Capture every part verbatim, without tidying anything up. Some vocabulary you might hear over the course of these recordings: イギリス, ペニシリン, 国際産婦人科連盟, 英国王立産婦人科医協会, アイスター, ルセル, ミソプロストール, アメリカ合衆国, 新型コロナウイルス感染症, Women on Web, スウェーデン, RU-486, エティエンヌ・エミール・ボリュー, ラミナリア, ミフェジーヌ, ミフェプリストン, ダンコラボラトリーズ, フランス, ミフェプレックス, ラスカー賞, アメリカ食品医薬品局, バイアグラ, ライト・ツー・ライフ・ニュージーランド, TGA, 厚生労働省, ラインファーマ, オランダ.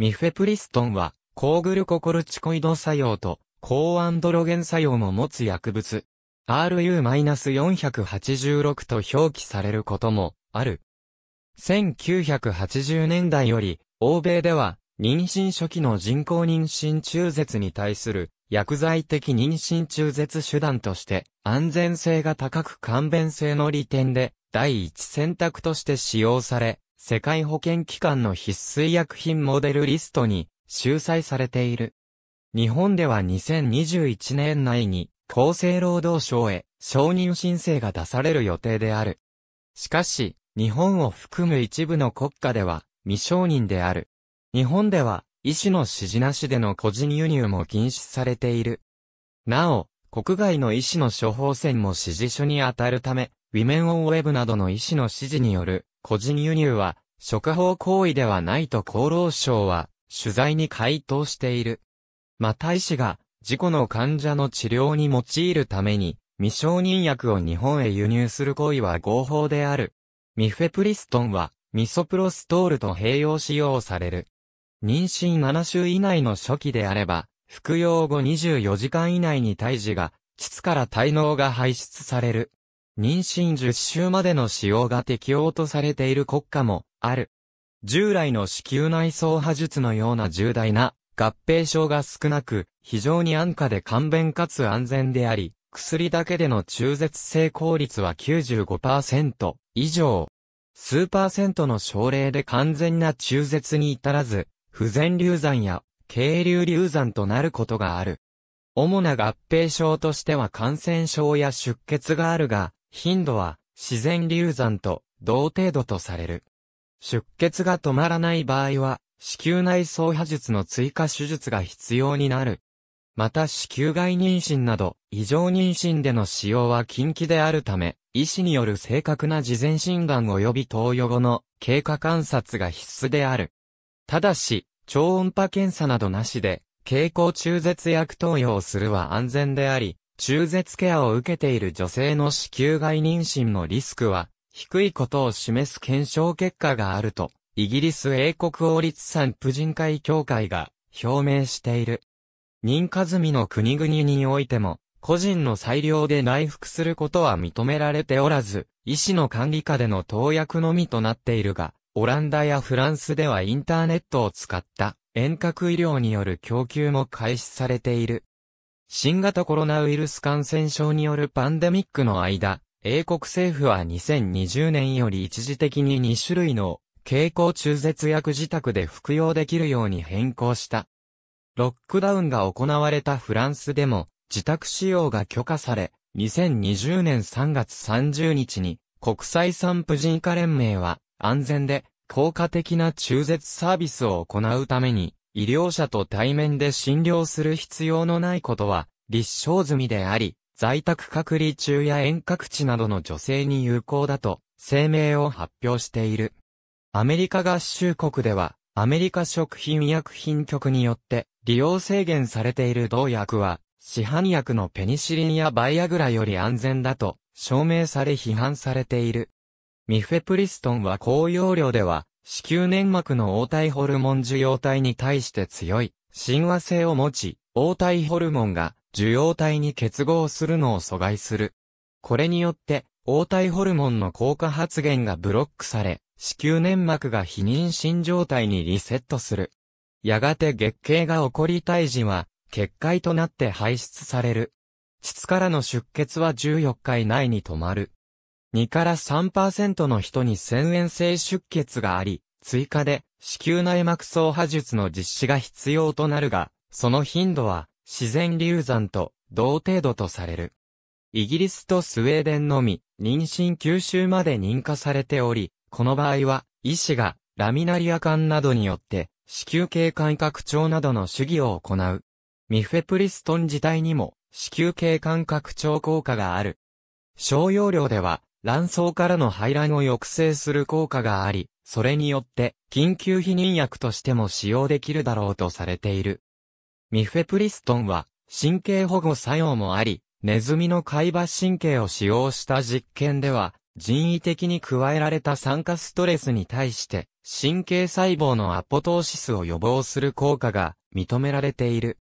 ミフェプリストンは、抗グルココルチコイド作用と、抗アンドロゲン作用も持つ薬物。アールユー よんはちろく と表記されることも、ある。せんきゅうひゃくはちじゅうねんだいより、欧米では、妊娠初期の人工妊娠中絶に対する、薬剤的妊娠中絶手段として、安全性が高く簡便性の利点で、第一選択として使用され、世界保健機関の必須薬品モデルリストに、収載されている。日本ではにせんにじゅういちねん内に、厚生労働省へ承認申請が出される予定である。しかし、日本を含む一部の国家では未承認である。日本では医師の指示なしでの個人輸入も禁止されている。なお、国外の医師の処方箋も指示書に当たるため、Women on Webなどの医師の指示による個人輸入は触法行為ではないと厚労省は取材に回答している。また医師が事故の患者の治療に用いるために、未承認薬を日本へ輸入する行為は合法である。ミフェプリストンは、ミソプロストールと併用使用される。妊娠ななしゅう以内の初期であれば、服用後にじゅうよじかん以内に胎児が、膣から胎嚢が排出される。妊娠じゅっしゅうまでの使用が適用とされている国家もある。従来の子宮内挿破術のような重大な、合併症が少なく、非常に安価で簡便かつ安全であり、薬だけでの中絶成功率は きゅうじゅうごパーセント 以上。数パーセントの症例で完全な中絶に至らず、不全流産や経流流産となることがある。主な合併症としては感染症や出血があるが、頻度は自然流産と同程度とされる。出血が止まらない場合は、子宮内挿破術の追加手術が必要になる。また子宮外妊娠など異常妊娠での使用は禁忌であるため、医師による正確な事前診断及び投与後の経過観察が必須である。ただし、超音波検査などなしで、経口中絶薬投与をするは安全であり、中絶ケアを受けている女性の子宮外妊娠のリスクは低いことを示す検証結果があると。イギリス英国王立産婦人科医協会が表明している。認可済みの国々においても、個人の裁量で内服することは認められておらず、医師の管理下での投薬のみとなっているが、オランダやフランスではインターネットを使った遠隔医療による供給も開始されている。新型コロナウイルス感染症によるパンデミックの間、英国政府はにせんにじゅうねんより一時的ににしゅるいの経口中絶薬自宅で服用できるように変更した。ロックダウンが行われたフランスでも自宅使用が許可され、にせんにじゅうねんさんがつさんじゅうにちに国際産婦人科連盟は安全で効果的な中絶サービスを行うために医療者と対面で診療する必要のないことは立証済みであり、在宅隔離中や遠隔地などの女性に有効だと声明を発表している。アメリカ合衆国では、アメリカ食品医薬品局によって利用制限されている同薬は、市販薬のペニシリンやバイアグラより安全だと証明され批判されている。ミフェプリストンは高用量では、子宮粘膜の黄体ホルモン受容体に対して強い親和性を持ち、黄体ホルモンが受容体に結合するのを阻害する。これによって、黄体ホルモンの効果発現がブロックされ、子宮粘膜が非妊娠状態にリセットする。やがて月経が起こり胎児は、結界となって排出される。膣からの出血はじゅうよっか以内に止まる。にからさんパーセント の人に遷延性出血があり、追加で子宮内膜挿破術の実施が必要となるが、その頻度は自然流産と同程度とされる。イギリスとスウェーデンのみ、妊娠きゅうしゅうまで認可されており、この場合は、医師が、ラミナリア管などによって、子宮頸管拡張などの手技を行う。ミフェプリストン自体にも、子宮頸管拡張効果がある。少用量では、卵巣からの排卵を抑制する効果があり、それによって、緊急避妊薬としても使用できるだろうとされている。ミフェプリストンは、神経保護作用もあり、ネズミの海馬神経を使用した実験では、人為的に加えられた酸化ストレスに対して、神経細胞のアポトーシスを予防する効果が認められている。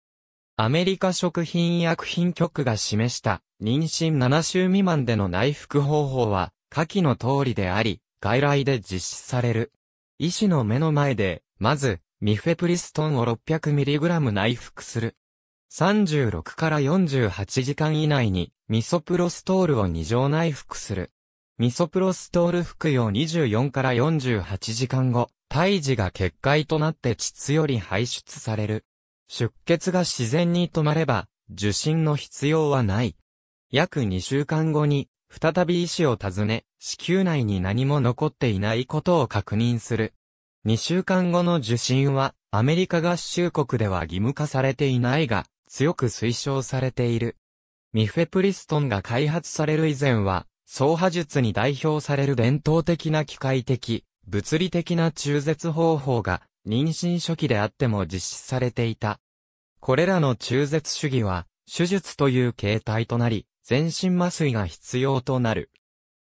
アメリカ食品医薬品局が示した妊娠ななしゅう未満での内服方法は下記の通りであり、外来で実施される。医師の目の前で、まず、ミフェプリストンを ろっぴゃくミリグラム 内服する。さんじゅうろくからよんじゅうはちじかん以内にミソプロストールをにじょう内服する。ミソプロストール服用にじゅうよんからよんじゅうはちじかんご、胎児が結界となって膣より排出される。出血が自然に止まれば、受診の必要はない。約にしゅうかんごに、再び医師を訪ね、子宮内に何も残っていないことを確認する。にしゅうかんごの受診は、アメリカ合衆国では義務化されていないが、強く推奨されている。ミフェプリストンが開発される以前は、総破術に代表される伝統的な機械的、物理的な中絶方法が、妊娠初期であっても実施されていた。これらの中絶主義は、手術という形態となり、全身麻酔が必要となる。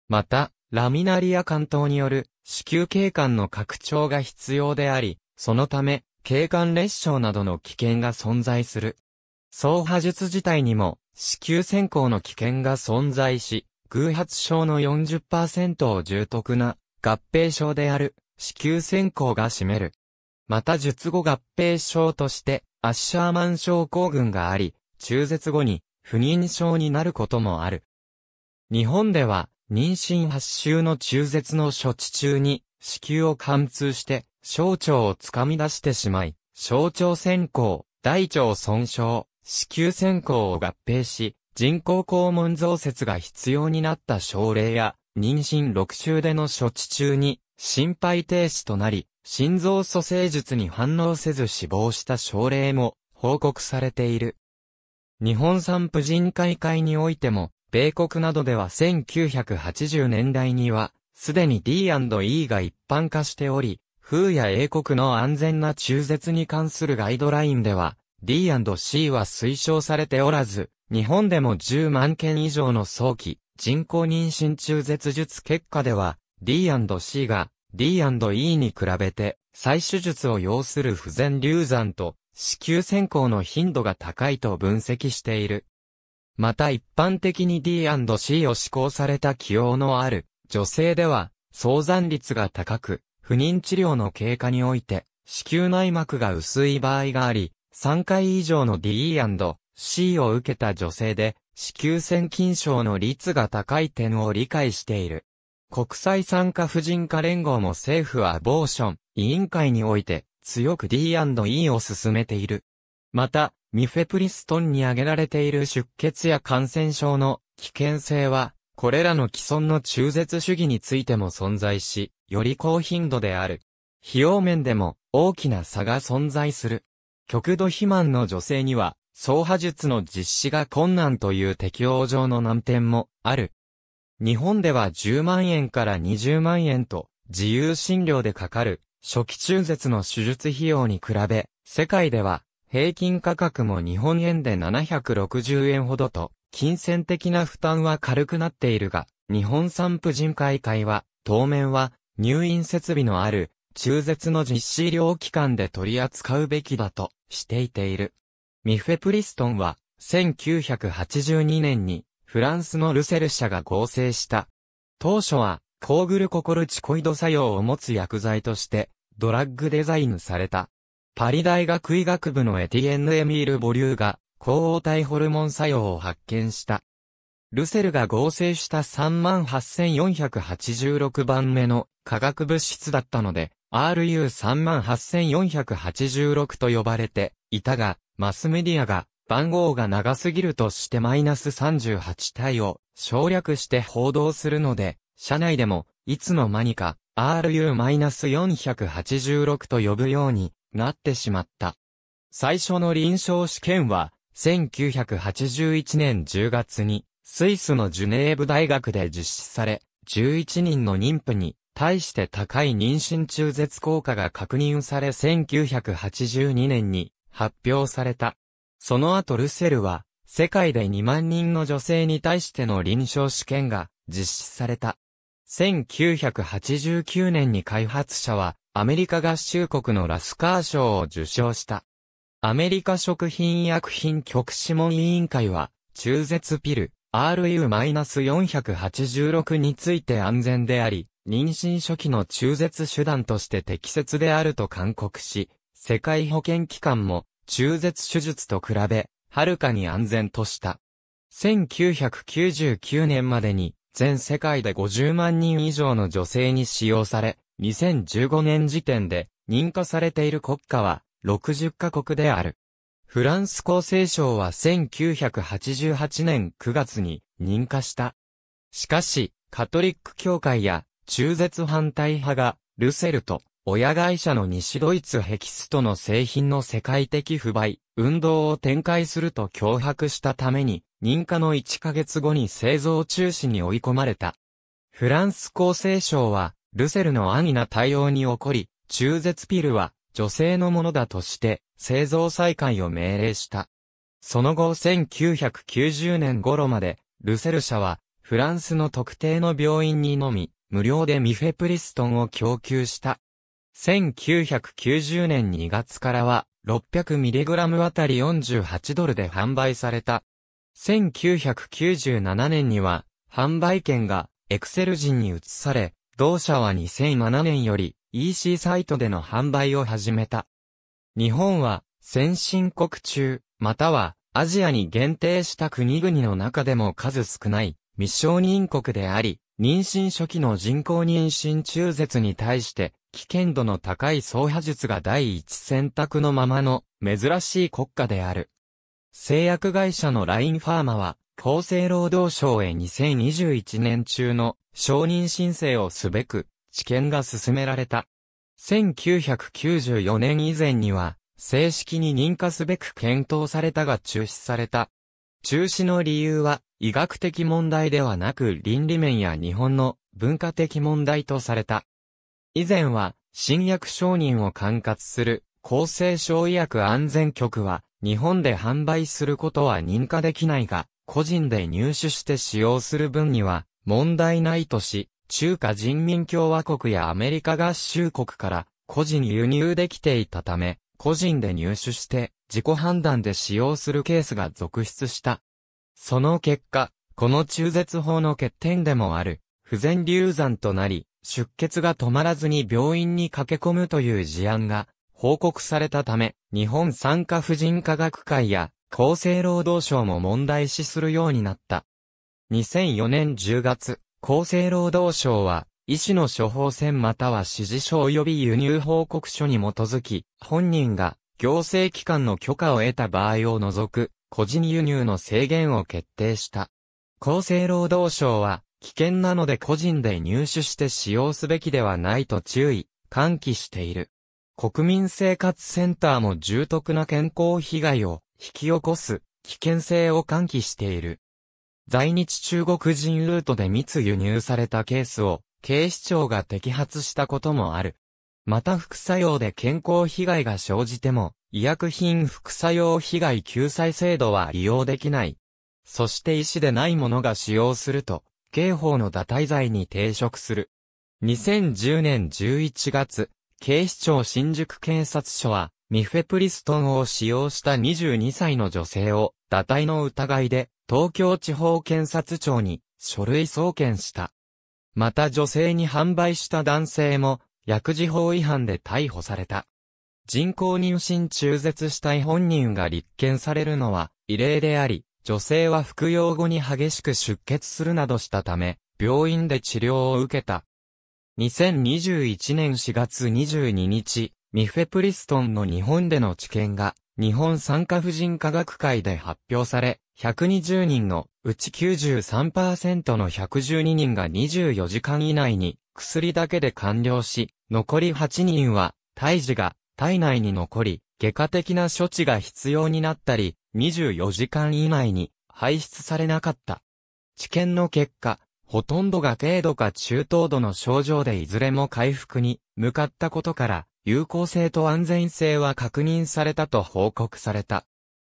また、ラミナリア管灯による子宮頸管の拡張が必要であり、そのため、頸管裂傷などの危険が存在する。総破術自体にも、子宮穿孔の危険が存在し、偶発症の よんじゅっパーセント を重篤な合併症である子宮穿孔が占める。また術後合併症としてアッシャーマン症候群があり、中絶後に不妊症になることもある。日本では妊娠はっしゅうの中絶の処置中に子宮を貫通して小腸を掴み出してしまい、小腸穿孔、大腸損傷、子宮穿孔を合併し、人工肛門造設が必要になった症例や、妊娠ろくしゅうでの処置中に心肺停止となり、心臓蘇生術に反応せず死亡した症例も報告されている。日本産婦人科医会においても、米国などではせんきゅうひゃくはちじゅうねんだいには、すでに ディーアンドイー が一般化しており、エフユーや英国の安全な中絶に関するガイドラインでは、ディーアンドシー は推奨されておらず、日本でもじゅうまんけん以上の早期、人工妊娠中絶術結果では、ディーアンドシー が、ディーアンドイー に比べて、再手術を要する不全流産と、子宮穿孔の頻度が高いと分析している。また一般的に ディーアンドシー を施行された既往のある女性では、早産率が高く、不妊治療の経過において、子宮内膜が薄い場合があり、さんかい以上の ディーアンドシー を受けた女性で、子宮腺筋症の率が高い点を理解している。国際産科婦人科連合も政府アボーション委員会において強く ディーアンドイー を進めている。また、ミフェプリストンに挙げられている出血や感染症の危険性は、これらの既存の中絶主義についても存在し、より高頻度である。費用面でも大きな差が存在する。極度肥満の女性には、総破術の実施が困難という適応上の難点もある。日本ではじゅうまんえんからにじゅうまんえんと自由診療でかかる初期中絶の手術費用に比べ、世界では平均価格も日本円でななひゃくろくじゅうえんほどと金銭的な負担は軽くなっているが、日本産婦人科医会は当面は入院設備のある中絶の実施医療機関で取り扱うべきだとしていている。ミフェプリストンはせんきゅうひゃくはちじゅうにねんにフランスのルセル社が合成した。当初は、抗グルココルチコイド作用を持つ薬剤として、ドラッグデザインされた。パリ大学医学部のエティエンヌ・エミール・ボリューが、抗黄体ホルモン作用を発見した。ルセルが合成した さんまんはっせんよんひゃくはちじゅうろくばんめの化学物質だったので、アールユーさんまんはっせんよんひゃくはちじゅうろく と呼ばれていたが、マスメディアが、番号が長すぎるとしてマイナスさんじゅうはちたいを省略して報道するので、社内でもいつの間にか アールユーよんはちろく と呼ぶようになってしまった。最初の臨床試験はせんきゅうひゃくはちじゅういちねんじゅうがつにスイスのジュネーブ大学で実施され、じゅういちにんの妊婦に対して高い妊娠中絶効果が確認されせんきゅうひゃくはちじゅうにねんに発表された。その後ルセルは、世界でにまんにんの女性に対しての臨床試験が実施された。せんきゅうひゃくはちじゅうきゅうねんに開発者はアメリカ合衆国のラスカー賞を受賞した。アメリカ食品医薬品局諮問委員会は中絶ピル アールユー よんはちろく について安全であり、妊娠初期の中絶手段として適切であると勧告し、世界保健機関も中絶手術と比べ、はるかに安全とした。せんきゅうひゃくきゅうじゅうきゅうねんまでに全世界でごじゅうまんにん以上の女性に使用され、にせんじゅうごねん時点で認可されている国家はろくじゅっかこくである。フランス厚生省はせんきゅうひゃくはちじゅうはちねんくがつに認可した。しかし、カトリック教会や中絶反対派がルセルと親会社の西ドイツヘキストの製品の世界的不買運動を展開すると脅迫したために認可のいっかげつごに製造中止に追い込まれた。フランス厚生省はルセルの安易な対応に怒り、中絶ピルは女性のものだとして製造再開を命令した。その後せんきゅうひゃくきゅうじゅうねん頃までルセル社はフランスの特定の病院にのみ無料でミフェプリストンを供給した。せんきゅうひゃくきゅうじゅうねんにがつからは ろっぴゃくミリグラム あたりよんじゅうはちドルで販売された。せんきゅうひゃくきゅうじゅうななねんには販売権がエクセル人に移され、同社はにせんななねんより イーシー サイトでの販売を始めた。日本は先進国中、またはアジアに限定した国々の中でも数少ない未承認国であり、妊娠初期の人工妊娠中絶に対して危険度の高い走破術が第一選択のままの珍しい国家である。製薬会社のラインファーマは厚生労働省へにせんにじゅういちねん中の承認申請をすべく、治験が進められた。せんきゅうひゃくきゅうじゅうよねん以前には、正式に認可すべく検討されたが中止された。中止の理由は、医学的問題ではなく倫理面や日本の文化的問題とされた。以前は、新薬承認を管轄する厚生省医薬安全局は、日本で販売することは認可できないが、個人で入手して使用する分には、問題ないとし、中華人民共和国やアメリカ合衆国から個人輸入できていたため、個人で入手して自己判断で使用するケースが続出した。その結果、この中絶法の欠点でもある、不全流産となり、出血が止まらずに病院に駆け込むという事案が報告されたため、日本産科婦人科学会や厚生労働省も問題視するようになった。にせんよねんじゅうがつ、厚生労働省は、医師の処方箋または指示書及び輸入報告書に基づき、本人が行政機関の許可を得た場合を除く、個人輸入の制限を決定した。厚生労働省は、危険なので個人で入手して使用すべきではないと注意、喚起している。国民生活センターも重篤な健康被害を引き起こす危険性を喚起している。在日中国人ルートで密輸入されたケースを警視庁が摘発したこともある。また副作用で健康被害が生じても医薬品副作用被害救済制度は利用できない。そして医師でない者が使用すると刑法の堕胎罪に抵触する。にせんじゅうねんじゅういちがつ、警視庁新宿警察署はミフェプリストンを使用したにじゅうにさいの女性を堕胎の疑いで東京地方検察庁に書類送検した。また女性に販売した男性も薬事法違反で逮捕された。人工妊娠中絶したい本人が立件されるのは異例であり、女性は服用後に激しく出血するなどしたため、病院で治療を受けた。にせんにじゅういちねんしがつにじゅうににち、ミフェプリストンの日本での治験が、日本産科婦人科学会で発表され、ひゃくにじゅうにんのうち きゅうじゅうさんパーセント のひゃくじゅうににんがにじゅうよじかん以内に薬だけで完了し、残りはちにんは胎児が体内に残り、外科的な処置が必要になったり、にじゅうよじかん以内に排出されなかった。治験の結果、ほとんどが軽度か中等度の症状でいずれも回復に向かったことから、有効性と安全性は確認されたと報告された。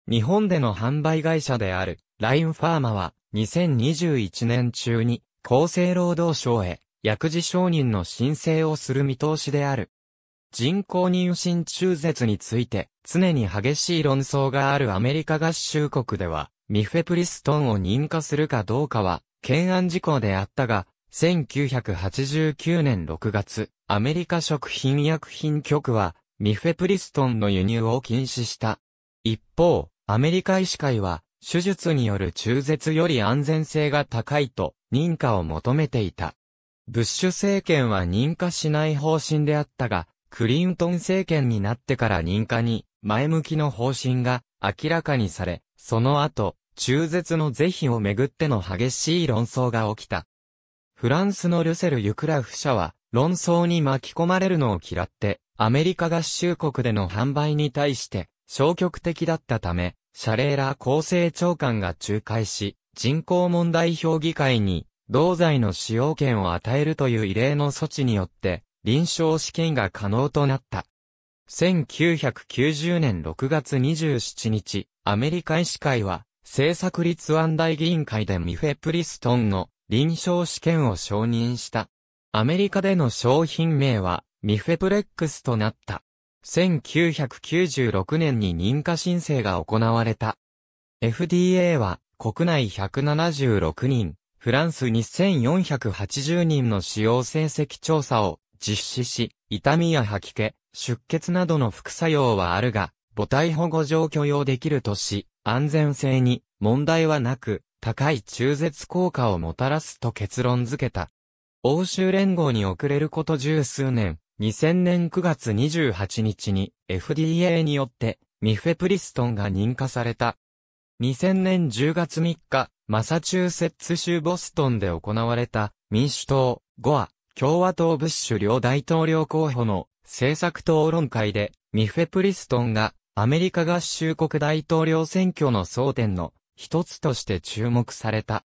日本での販売会社であるラインファーマはにせんにじゅういちねん中に厚生労働省へ薬事承認の申請をする見通しである。人工妊娠中絶について常に激しい論争があるアメリカ合衆国ではミフェプリストンを認可するかどうかは懸案事項であったが、せんきゅうひゃくはちじゅうきゅうねんろくがつ、アメリカ食品医薬品局はミフェプリストンの輸入を禁止した。一方、アメリカ医師会は手術による中絶より安全性が高いと認可を求めていた。ブッシュ政権は認可しない方針であったが、クリントン政権になってから認可に前向きの方針が明らかにされ、その後、中絶の是非をめぐっての激しい論争が起きた。フランスのルセル・ユクラフ社は論争に巻き込まれるのを嫌って、アメリカ合衆国での販売に対して消極的だったため、シャレーラ厚生長官が仲介し、人口問題評議会に同剤の使用権を与えるという異例の措置によって、臨床試験が可能となった。せんきゅうひゃくきゅうじゅうねんろくがつにじゅうしちにち、アメリカ医師会は、政策立案大議員会でミフェプリストンの臨床試験を承認した。アメリカでの商品名は、ミフェプレックスとなった。せんきゅうひゃくきゅうじゅうろくねんに認可申請が行われた。エフディーエー は、国内ひゃくななじゅうろくにん、フランスにせんよんひゃくはちじゅうにんの使用成績調査を、実施し、痛みや吐き気、出血などの副作用はあるが、母体保護上許容できるとし、安全性に問題はなく、高い中絶効果をもたらすと結論付けた。欧州連合に遅れること十数年、にせんねんくがつにじゅうはちにちに エフディーエー によってミフェプリストンが認可された。にせんねんじゅうがつみっか、マサチューセッツ州ボストンで行われた民主党、ゴア、共和党ブッシュ両大統領候補の政策討論会でミフェプリストンがアメリカ合衆国大統領選挙の争点の一つとして注目された。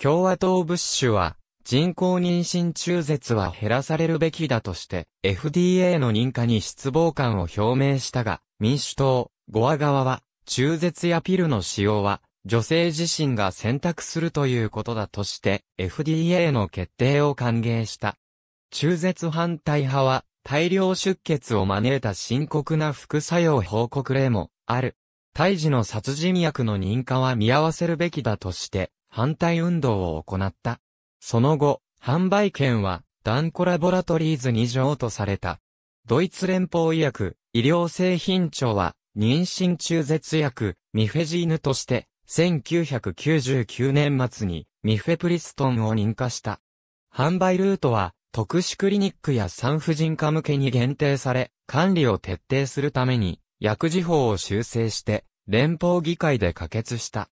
共和党ブッシュは人工妊娠中絶は減らされるべきだとして エフディーエー の認可に失望感を表明したが、民主党ゴア側は中絶やピルの使用は女性自身が選択するということだとして エフディーエー の決定を歓迎した。中絶反対派は大量出血を招いた深刻な副作用報告例もある。胎児の殺人薬の認可は見合わせるべきだとして反対運動を行った。その後、販売権はダンコラボラトリーズに譲渡された。ドイツ連邦医薬医療製品庁は妊娠中絶薬ミフェジーヌとしてせんきゅうひゃくきゅうじゅうきゅうねんまつにミフェプリストンを認可した。販売ルートは特殊クリニックや産婦人科向けに限定され、管理を徹底するために薬事法を修正して連邦議会で可決した。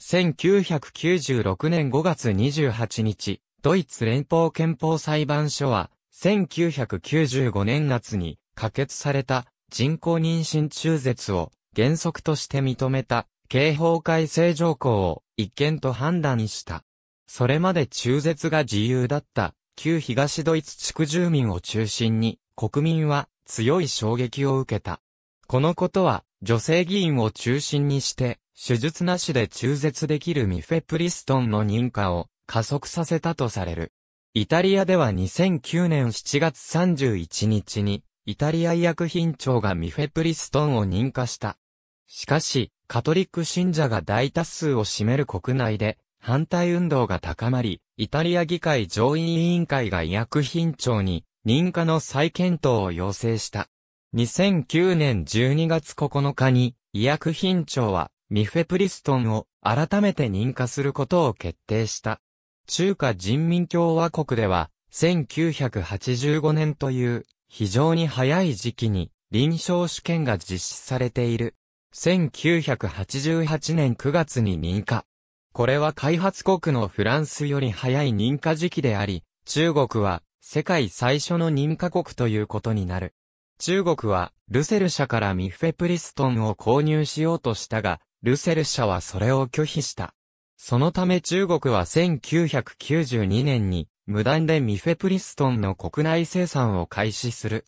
せんきゅうひゃくきゅうじゅうろくねんごがつにじゅうはちにち、ドイツ連邦憲法裁判所はせんきゅうひゃくきゅうじゅうごねん夏に可決された人工妊娠中絶を原則として認めた。刑法改正条項を違憲と判断した。それまで中絶が自由だった旧東ドイツ地区住民を中心に国民は強い衝撃を受けた。このことは女性議員を中心にして手術なしで中絶できるミフェプリストンの認可を加速させたとされる。イタリアではにせんきゅうねんしちがつさんじゅういちにちにイタリア医薬品庁がミフェプリストンを認可した。しかし、カトリック信者が大多数を占める国内で反対運動が高まり、イタリア議会上院委員会が医薬品庁に認可の再検討を要請した。にせんきゅうねんじゅうにがつここのかに医薬品庁はミフェプリストンを改めて認可することを決定した。中華人民共和国ではせんきゅうひゃくはちじゅうごねんという非常に早い時期に臨床試験が実施されている。せんきゅうひゃくはちじゅうはちねんくがつに認可。これは開発国のフランスより早い認可時期であり、中国は世界最初の認可国ということになる。中国はルセル社からミフェプリストンを購入しようとしたが、ルセル社はそれを拒否した。そのため中国はせんきゅうひゃくきゅうじゅうにねんに無断でミフェプリストンの国内生産を開始する。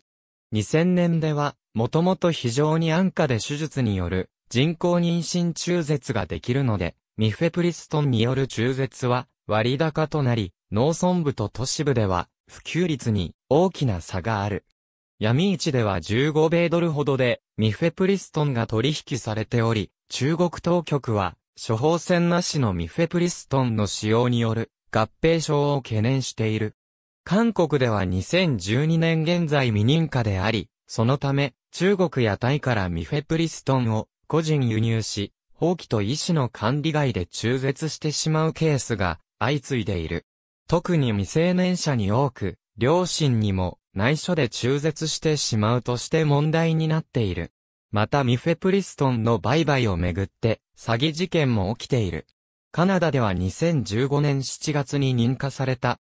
にせんねんでは、もともと非常に安価で手術による人工妊娠中絶ができるので、ミフェプリストンによる中絶は割高となり、農村部と都市部では普及率に大きな差がある。闇市ではじゅうご米ドルほどでミフェプリストンが取引されており、中国当局は処方箋なしのミフェプリストンの使用による合併症を懸念している。韓国ではにせんじゅうにねん現在未認可であり、そのため中国やタイからミフェプリストンを個人輸入し、法規と医師の管理外で中絶してしまうケースが相次いでいる。特に未成年者に多く、両親にも内緒で中絶してしまうとして問題になっている。またミフェプリストンの売買をめぐって詐欺事件も起きている。カナダではにせんじゅうごねんしちがつに認可された。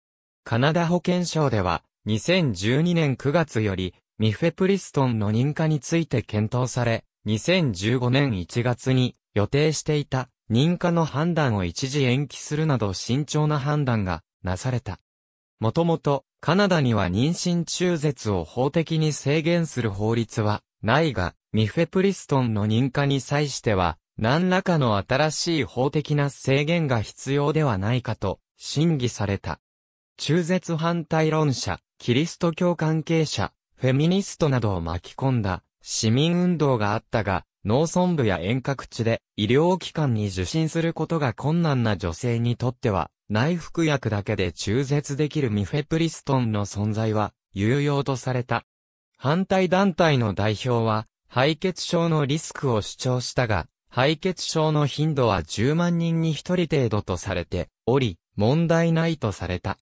カナダ保健省ではにせんじゅうにねんくがつよりミフェプリストンの認可について検討され、にせんじゅうごねんいちがつに予定していた認可の判断を一時延期するなど慎重な判断がなされた。もともとカナダには妊娠中絶を法的に制限する法律はないが、ミフェプリストンの認可に際しては何らかの新しい法的な制限が必要ではないかと審議された。中絶反対論者、キリスト教関係者、フェミニストなどを巻き込んだ市民運動があったが、農村部や遠隔地で医療機関に受診することが困難な女性にとっては、内服薬だけで中絶できるミフェプリストンの存在は有用とされた。反対団体の代表は、敗血症のリスクを主張したが、敗血症の頻度はじゅうまんにんにひとり程度とされており、問題ないとされた。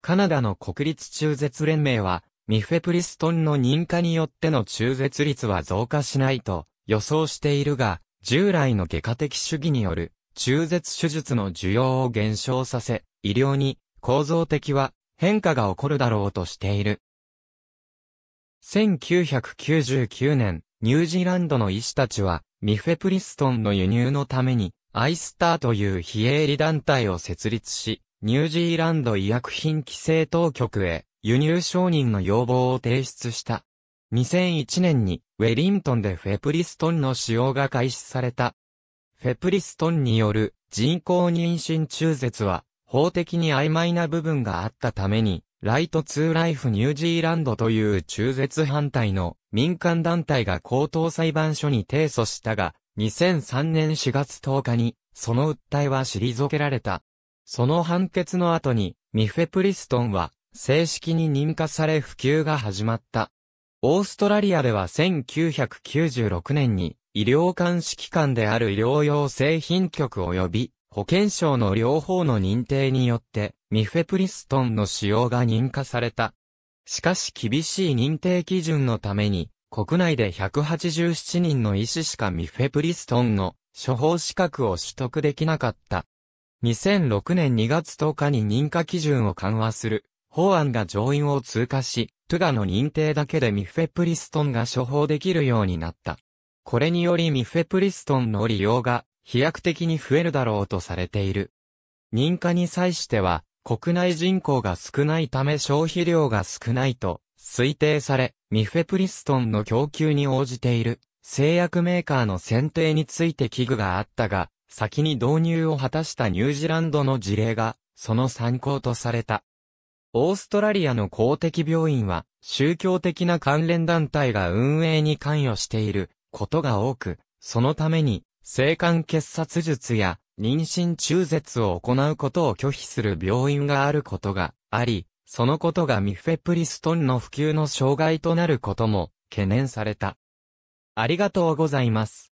カナダの国立中絶連盟は、ミフェプリストンの認可によっての中絶率は増加しないと予想しているが、従来の外科的主義による中絶手術の需要を減少させ、医療に構造的は変化が起こるだろうとしている。せんきゅうひゃくきゅうじゅうきゅうねん、ニュージーランドの医師たちは、ミフェプリストンの輸入のために、アイスターという非営利団体を設立し、ニュージーランド医薬品規制当局へ、輸入承認の要望を提出した。にせんいちねんにウェリントンでフェプリストンの使用が開始された。フェプリストンによる人工妊娠中絶は法的に曖昧な部分があったために、ライト・ツー・ライフ・ニュージーランドという中絶反対の民間団体が高等裁判所に提訴したが、にせんさんねんしがつとおかにその訴えは退けられた。その判決の後にミフェプリストンは正式に認可され普及が始まった。オーストラリアではせんきゅうひゃくきゅうじゅうろくねんに医療監視機関である医療用製品局及び保健省の両方の認定によってミフェプリストンの使用が認可された。しかし厳しい認定基準のために国内でひゃくはちじゅうななにんの医師しかミフェプリストンの処方資格を取得できなかった。にせんろくねんにがつとおかに認可基準を緩和する法案が上院を通過し、ティージーエーの認定だけでミフェプリストンが処方できるようになった。これによりミフェプリストンの利用が飛躍的に増えるだろうとされている。認可に際しては、国内人口が少ないため消費量が少ないと推定され、ミフェプリストンの供給に応じている製薬メーカーの選定について危惧があったが、先に導入を果たしたニュージーランドの事例がその参考とされた。オーストラリアの公的病院は宗教的な関連団体が運営に関与していることが多く、そのために性管結紮術や妊娠中絶を行うことを拒否する病院があることがあり、そのことがミフェプリストンの普及の障害となることも懸念された。ありがとうございます。